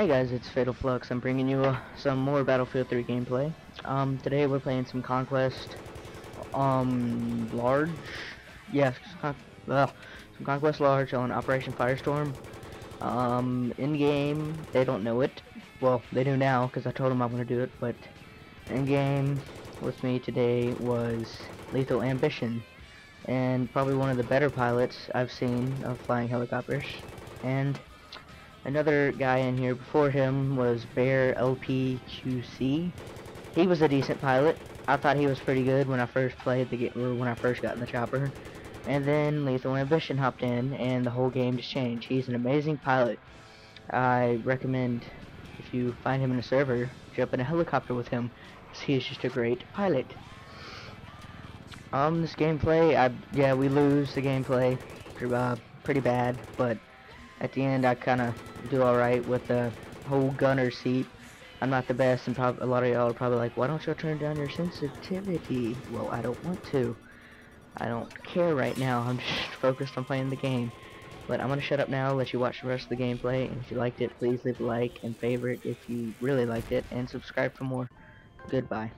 Hey guys, it's Fatal Flux. I'm bringing you some more Battlefield 3 gameplay. Today we're playing some Conquest, large, yes, some Conquest large on Operation Firestorm. In game, they don't know it. Well, they do now because I told them I'm gonna do it. But in game with me today was Lethal Ambition, and probably one of the better pilots I've seen of flying helicopters. And another guy in here before him was Bear LPQC. He was a decent pilot. I thought he was pretty good when I first played the game, or when I first got in the chopper. And then Lethal Ambition hopped in, and the whole game just changed. He's an amazing pilot. I recommend if you find him in a server, jump in a helicopter with him, because he is just a great pilot. This gameplay, yeah, we lose the gameplay pretty bad, but at the end I kind of do alright with the whole gunner seat. I'm not the best, and a lot of y'all are probably like, why don't y'all turn down your sensitivity? Well, I don't want to. I don't care right now. I'm just focused on playing the game. But I'm going to shut up now, let you watch the rest of the gameplay, and if you liked it, please leave a like and favorite if you really liked it, and subscribe for more. Goodbye.